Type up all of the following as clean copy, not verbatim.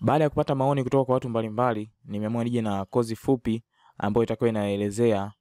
Baada ya kupata maoni kutoka kwa watu mbalimbali, nimeamua nije na kozi fupi ambayo itakuwa inaelezea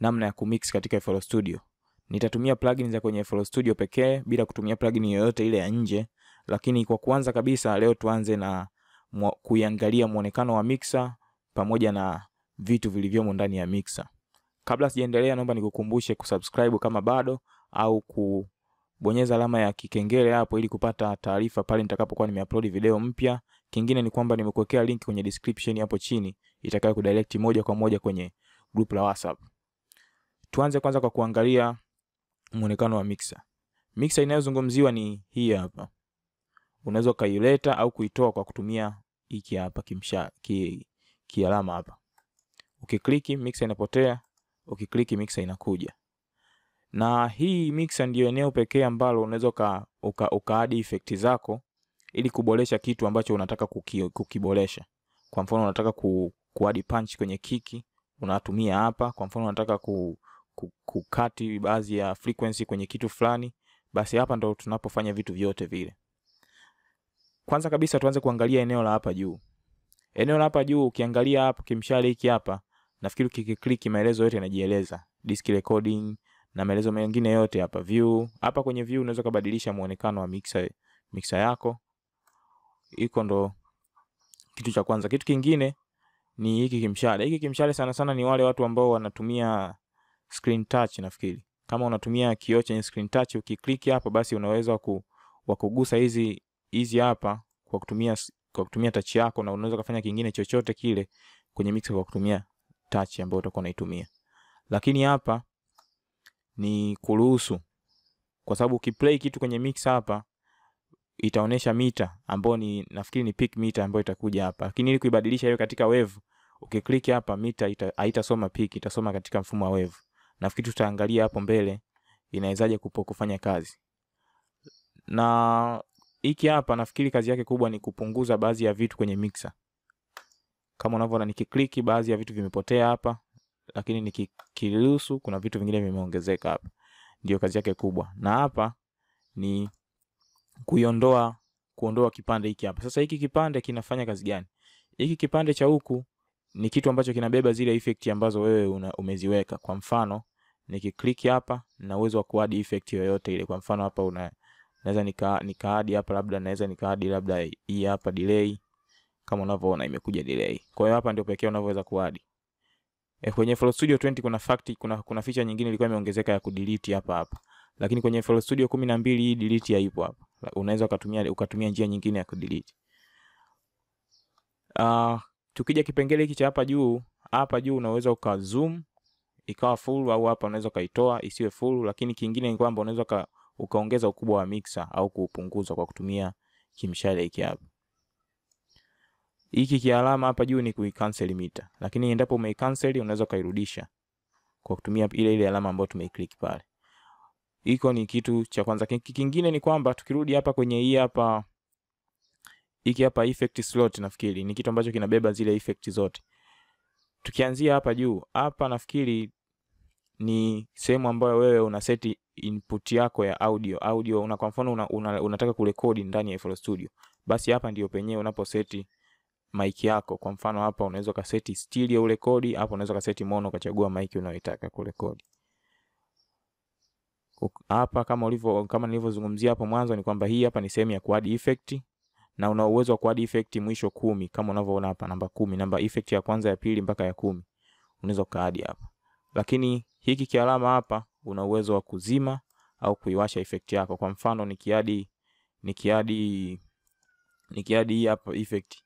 namna ya kumix katika FL Studio. Nitatumia plugins za kwenye FL Studio pekee bila kutumia plugin yoyote ile ya nje, lakini kwa kuanza kabisa leo tuanze na kuiangalia muonekano wa mixer pamoja na vitu vilivyomo ndani ya mixer. Kabla sijaendelea naomba nikukumbushe kusubscribe kama bado au kubonyeza alama ya kikengele hapo ili kupata taarifa pale nitakapokuwa nimeupload video mpya. Kingine ni kwamba nimekuwekea link kwenye description hapo chini itakayo kudirect moja kwa moja kwenye group la WhatsApp. Tuanze kwanza kwa kuangalia muonekano wa mixer. Mixer inayozungumziwa ni hii hapa. Unaweza kaileta au kuitoa kwa kutumia hiki hapa kialama hapa. Ukikliki mixer inapotea, ukikliki mixer inakuja. Na hii mixer ndio eneo pekee ambalo unaweza ukaadi effect zako ili kuboresha kitu ambacho unataka kukiboresha. Kwa mfano unataka kuadi punch kwenye kiki, unatumia hapa. Kwa mfano unataka kukati baadhi ya frequency kwenye kitu fulani, basi hapa ndo tunapofanya vitu vyote vile. Kwanza kabisa tuanze kuangalia eneo la hapa juu. Eneo la hapa juu ukiangalia hapo kimshale hiki hapa, nafikiri ukiklik maelezo yote yanajieleza. Disk recording na maelezo mengine yote hapa view. Hapa kwenye view unaweza kubadilisha muonekano wa mixer yako. Iko ndo kitu cha kwanza. Kitu kingine ni hiki kimshale. Hiki kimshale sana sana ni wale watu ambao wanatumia screen touch nafikiri. Kama unatumia kioo chenye screen touch ukiklik hapa basi unaweza kugusa hizi hapa kwa kutumia touch yako, na unaweza kufanya kingine chochote kile kwenye mixer kwa kutumia touch ambayo utakuwa unaitumia. Lakini hapa ni kuruhusu, kwa sababu ukiplay kitu kwenye mixer hapa itaonesha mita ambayo ni nafikiri ni peak mita ambayo itakuja hapa. Lakini ili kuibadilisha hiyo katika wave, ukiklik hapa mita haitasoma peak, itasoma katika mfumo wa wave. Nafikiri tutaangalia hapo mbele inawezaje kufanya kazi. Na hiki hapa nafikiri kazi yake kubwa ni kupunguza baadhi ya vitu kwenye mixer. Kama unavyoona nikikliki baadhi ya vitu vimepotea hapa, lakini nikikiruhusu kuna vitu vingine vimeongezeka hapa. Ndio kazi yake kubwa. Na hapa ni kuondoa kipande hiki hapa. Sasa hiki kipande kinafanya kazi gani? Hiki kipande cha huku ni kitu ambacho kinabeba zile effect ambazo wewe umeziweka. Kwa mfano nikikliki hapa na uwezo wa kuadi effect yoyote ile. Kwa mfano hapa naweza nikaadi hapa, labda naweza nikaadi labda hii hapa delay. Kama unavyoona imekuja delay. Kwa hiyo hapa ndio pekee unavyoweza kuadi. Kwenye FL Studio 20 kuna feature nyingine ilikuwa imeongezeka ya kudelete hapa. Lakini kwenye FL Studio 12 hii delete haipo hapa. Unaweza ukatumia njia nyingine ya kudelete. Tukija kipengele hiki cha hapa juu unaweza ukazoom ikawa full, au hapa unaweza kaitoa isiwe full. Lakini kingine ni kwamba unaweza ukaongeza ukubwa wa mixer au kupunguza kwa kutumia kimshale hiki hapa. Hiki kialama hapa juu ni kuicancel meter. Lakini endapo umeicancel unaweza kairudisha kwa kutumia ile alama ambayo tumeiklik pale. Iko ni kitu cha kwanza. Kingine ni kwamba tukirudi hapa kwenye hii hapa, hiki hapa effect slot nafikiri ni kitu ambacho kinabeba zile effect zote. Tukianzia hapa juu, hapa nafikiri ni sehemu ambayo wewe una seti input yako ya audio. Kwa mfano unataka kurekodi ndani ya FL Studio, basi hapa ndio penyewe unaposeti mic yako. Kwa mfano hapa unaweza kaseti stereo urekodi, hapa unaweza kaseti mono ukachagua mic unayotaka kurekodi. Hapa kama nilivyozungumzia hapo mwanzo ni kwamba hii hapa ni sehemu ya kuadd effect, na una uwezo wa kuadd effect mwisho 10 kama unavyoona hapa namba 10, namba effect ya kwanza, ya pili mpaka ya 10 unaweza kaadi hapa. Lakini hiki kialama hapa una uwezo wa kuzima au kuiwasha effect yako. Kwa mfano nikiadi hapa effect,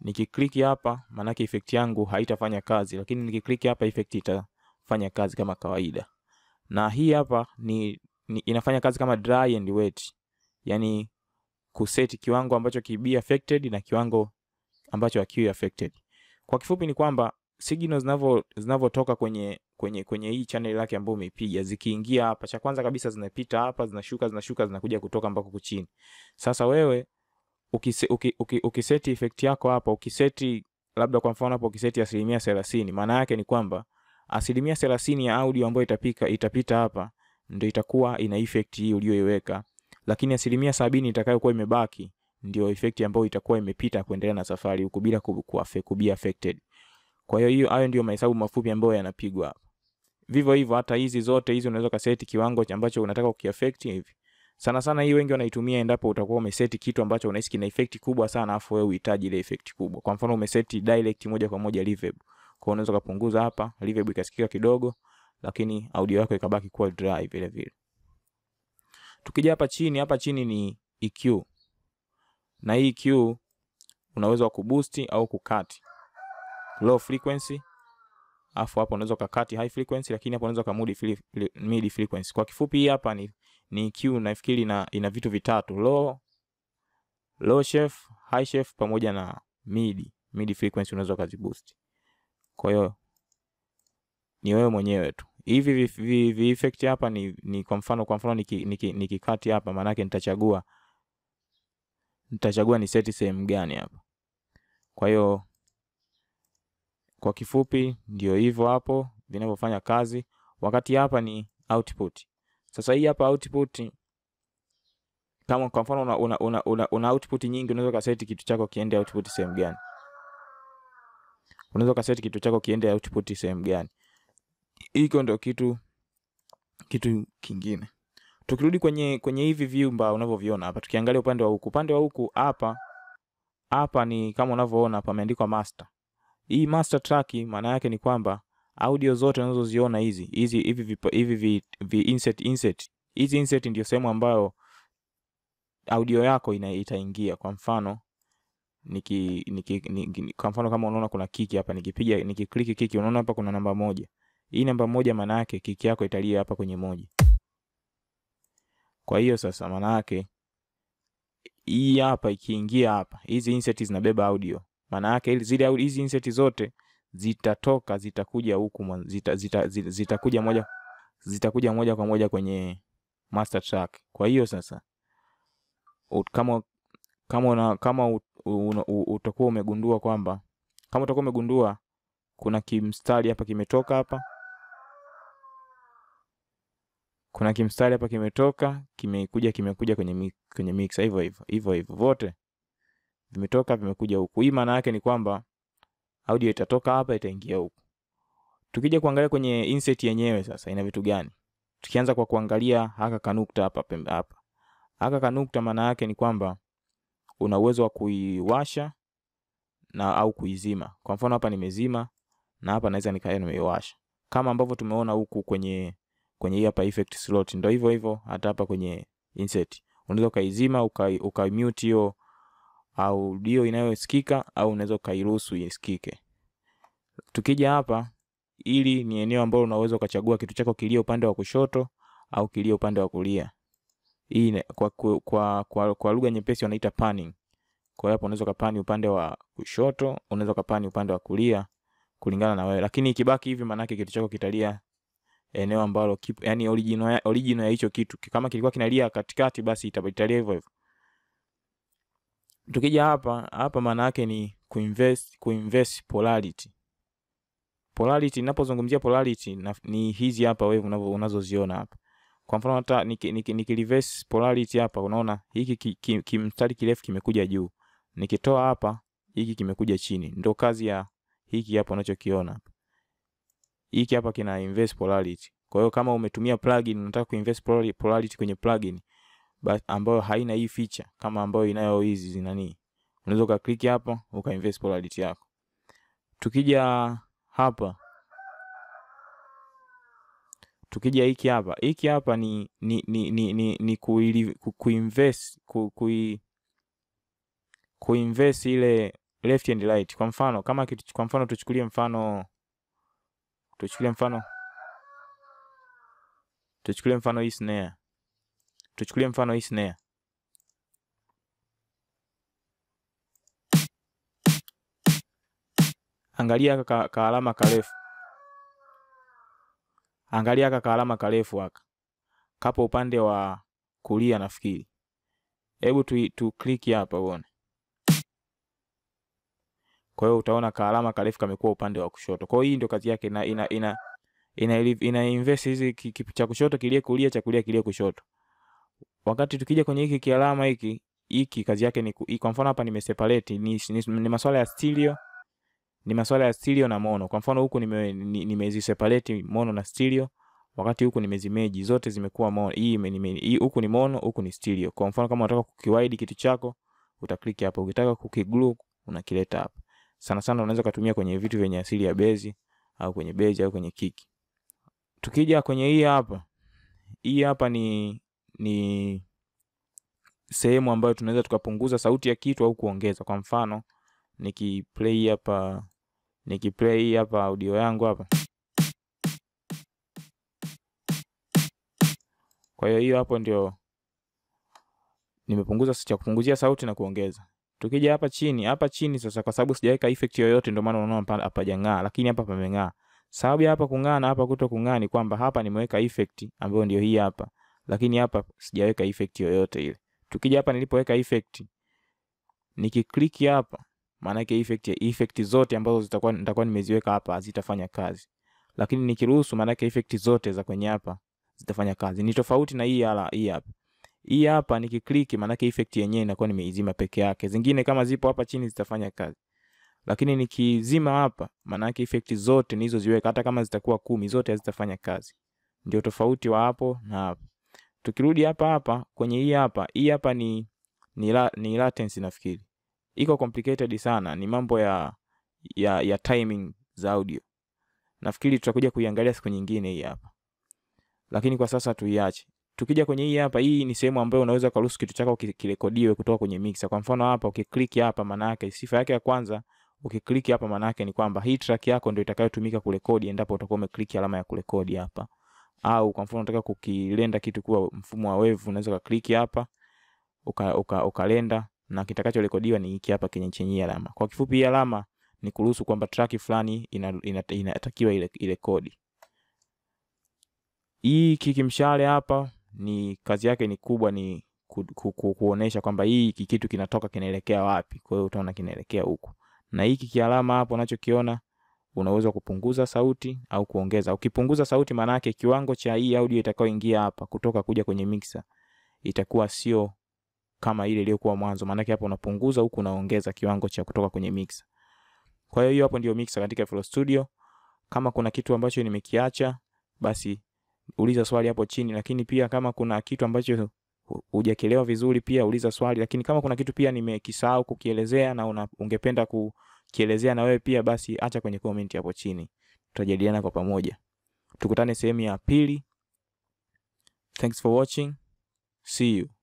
nikikliki hapa maana yake effect yangu haitafanya kazi, lakini nikikliki hapa effect itafanya kazi kama kawaida. Na hii hapa inafanya kazi kama dry and wet, yani kuseti kiwango ambacho kibi affected na kiwango ambacho hakiwi affected. Kwa kifupi ni kwamba signals zinavyotoka kwenye hii channel yake ambayo umeipiga, zikiingia hapa cha kwanza kabisa zinapita hapa, zinashuka zinakuja kutoka mpaka huko chini. Sasa wewe ukiseti effect yako hapa, ukiseti labda kwa mfano hapo ukiseti 30%, maana yake ni kwamba 30% ya audio ambayo itapita hapa ndio itakuwa ina effect hii uliyoiweka. Lakini 70% itakayokuwa imebaki ndio effect ambayo itakuwa imepita kuendelea na safari huko bila kuwa affected. Kwa hiyo hayo ndio mahesabu mafupi ambayo yanapigwa hapa. Vivyo hivyo hata hizi zote hizi unaweza kaseti kiwango ambacho unataka ukiaffect hivi. Sana sana hii wengi wanaitumia endapo utakuwa umeseti kitu ambacho unahisi kina effect kubwa sana afu wewe uhitaji ile effect kubwa. Kwa mfano umeseti direct moja kwa moja reverb. Kwa hiyo unaweza kupunguza hapa reverb ikasikika kidogo lakini audio yako ikabaki kwa dry vile vile. Tukija hapa chini ni EQ. Na hii EQ unaweza kuboost au kukati low frequency. Afu hapo unaweza kukati high frequency lakini hapo unaweza kumudi mid frequency. Kwa kifupi hii hapa ni EQ nafikiri na ina vitu vitatu: low shelf, high shelf pamoja na mid frequency unaweza kuziboost. Kwa hiyo ni wewe mwenyewe tu. Hivi vi effect hapa ni kwa mfano nikikati hapa maana yake nitachagua ni seti sehemu gani hapa. Kwa hiyo kwa kifupi ndio hivyo hapo vinavyofanya kazi. Wakati hapa ni output. Sasa hii hapa output kama kwa mfano una output nyingi unaweza kuseti kitu chako kiende output sehemu gani. Unaweza kuseti kitu chako kiende output sehemu gani. Hiko ndio kitu kingine. Tukirudi kwenye hivi vyumba unavyoviona hapa, tukiangalia upande wa huku hapa ni kama unavyoona pameandikwa master. Hii master track maana yake ni kwamba audio zote unazoziona hizi insert. Hizi insert ndio sehemu ambayo audio yako itaingia. Kwa mfano kwa mfano kama unaona kuna kiki hapa, nikipiga nikiklik kiki unaona hapa kuna namba moja. Hii namba moja maana yake kiki yako italia hapa kwenye moja. Kwa hiyo sasa maana yake hii hapa ikiingia hapa, hizi insert zinabeba audio. Maana yake hizi insert zote zitatoka zitakuja huku zitakuja moja kwa moja kwenye master track. Kwa hiyo sasa kama utakuwa umegundua kwamba kuna kimstari hapa kimetoka hapa. Kuna kimstari hapa kimetoka, kimekuja kwenye mix hivyo vote. Vimetoka vimekuja huku. Hii maana yake ni kwamba audio itatoka hapa itaingia huku. Tukija kuangalia kwenye insert yenyewe sasa ina vitu gani? Tukianza kwa kuangalia haka kanukta hapa pembe hapa. Haka kanukta maana yake ni kwamba una uwezo wa kuiwasha na au kuizima. Kwa mfano hapa nimezima na hapa naweza nikae nimeiwasha. Kama ambavyo tumeona huku kwenye hii hapa effect slot, ndio hivyo hata hapa kwenye insert. Unaweza kaizima ukamute hiyo audio inayosikika au unaweza kairuhusu isikike. Tukija hapa, ili ni eneo ambalo unaweza kuchagua kitu chako kilio upande wa kushoto au kilio upande wa kulia. Hii kwa lugha nyepesi wanaita panning. Kwa hiyo hapo unaweza kupani upande wa kushoto, unaweza kupani upande wa kulia kulingana na wewe. Lakini ikibaki hivi maana yake kitu chako kitalia eneo ambalo yani original ya hicho kitu. Kama kilikuwa kinalia katikati basi italia hivyo hivyo. Tukija hapa maana yake ni kuinverse polarity. Polarity ninapozungumzia polarity ni hizi hapa wewe unazoziona hapa. Kwa mfano hata nikireverse polarity hapa unaona hiki kimstari kirefu kimekuja juu. Nikitoa hapa hiki kimekuja chini. Ndio kazi ya hiki hapa unachokiona hapa. Hiki hapa kina inverse polarity. Kwa hiyo kama umetumia plugin unataka kuinverse polarity kwenye plugin ambayo haina hii feature kama ambayo inayo hizi zinani, unaweza ukaklik hapa ukainverse polarity yako. Tukija hapa, tukija hiki hapa ni kuinverse ile left and right. Kwa mfano kama kitu, kwa mfano tuchukulie mfano hii snare. Angalia ka alama karefu. Angalia ka alama karefu haka. Kapo upande wa kulia nafikiri. Hebu tu click hapa uone. Kwa hiyo utaona ka alama karefu kamekuwa upande wa kushoto. Kwa hiyo hii ndio kazi yake, ina invest hizi cha kushoto kilie kulia, cha kulia kilie kushoto. Wakati tukija kwenye hiki kialama hiki kazi yake ni kwa mfano hapa nimeseparate ni masuala ya stereo, ni masuala ya stereo na mono. Kwa mfano huku nimeziseparate mono na stereo, wakati huku nimezimeji zote zimekuwa mono. Hii huku ni mono, huku ni stereo. Kwa mfano kama unataka kukiwide kitu chako, utakliki hapa. Ukitaka kukiglue unakileta hapa. Sana sana unaweza kutumia kwenye vitu vyenye asili ya bezi au kwenye beji au kwenye kiki. Tukija kwenye hii hapa. Hii hapa ni sehemu ambayo tunaweza tukapunguza sauti ya kitu au kuongeza. Kwa mfano nikiplay hapa audio yangu hapa. Kwa hiyo hapo ndio nimepunguza cha kupunguzia sauti na kuongeza. Tukija hapa chini sasa, kwa sababu sijaweka effect yoyote ndio maana unaona hapa jangaa, lakini hapa pameng'aa. Sababu ya hapa kung'aa na hapa kutokung'aa ni kwamba hapa nimeweka effect ambayo ndio hii hapa, lakini hapa sijaweka effect yoyote ile. Tukija hapa nilipoweka effect, nikiklik hapa, maana yake effect zote ambazo nitakuwa nimeziweka hapa zitafanya kazi. Lakini nikiruhusu, maana yake effect zote za kwenye hapa zitafanya kazi. Ni tofauti na hii hapa. Hii hapa nikiklik, maana yake effect yenyewe inakuwa nimeizima peke yake. Zingine kama zipo hapa chini zitafanya kazi. Lakini nikizima hapa, maana yake effect zote nilizoziweka hata kama zitakuwa 10 zote hazitafanya kazi. Ndio tofauti wa hapo na hapa. Tukirudi hapa kwenye hii hapa ni latency nafikiri. Iko complicated sana, ni mambo ya timing za audio. Nafikiri tutakuja kuiangalia siku nyingine hii hapa. Lakini kwa sasa tuiache. Tukija kwenye hii hapa, hii ni sehemu ambayo unaweza kuruhusu kitu chako kirekodiwe kutoka kwenye mixer. Kwa mfano hapa ukiklik hapa, maana yake sifa yake ya kwanza, ukiklik hapa maana yake ni kwamba hii track yako ndio itakayotumika kurekodi endapo utakuwa umeklik alama ya kurekodi hapa. Au kwa mfano unataka kukilenda kitu kuwa mfumo wa wave, unaweza ukaklik hapa ukalenda na kitakachorekodiwa ni hiki hapa chenye alama. Kwa kifupi hii alama ni kuruhusu kwamba track fulani inatakiwa irekodi. Hii kikimshale hapa ni kazi yake ni kubwa, ni kuonesha kwamba hii kitu kinatoka kinaelekea wapi. Kwa hiyo utaona kinaelekea huku. Na hiki kialama hapo unachokiona unaweza kupunguza sauti au kuongeza. Ukipunguza sauti maana yake kiwango cha hii audio itakayoingia hapa kutoka kuja kwenye mixer itakuwa sio kama ile iliyokuwa mwanzo. Maana yake hapo unapunguza huku unaongeza kiwango cha kutoka kwenye mixer. Kwa hiyo hiyo hapo ndio mixer katika FL Studio. Kama kuna kitu ambacho nimekiacha basi uliza swali hapo chini, lakini pia kama kuna kitu ambacho hujakielewa vizuri pia uliza swali. Lakini kama kuna kitu pia nimekisahau kukielezea na ungependa kukielezea na wewe pia, basi acha kwenye comment hapo chini. Tutajadiliana kwa pamoja. Tukutane sehemu ya pili. Thanks for watching. See you.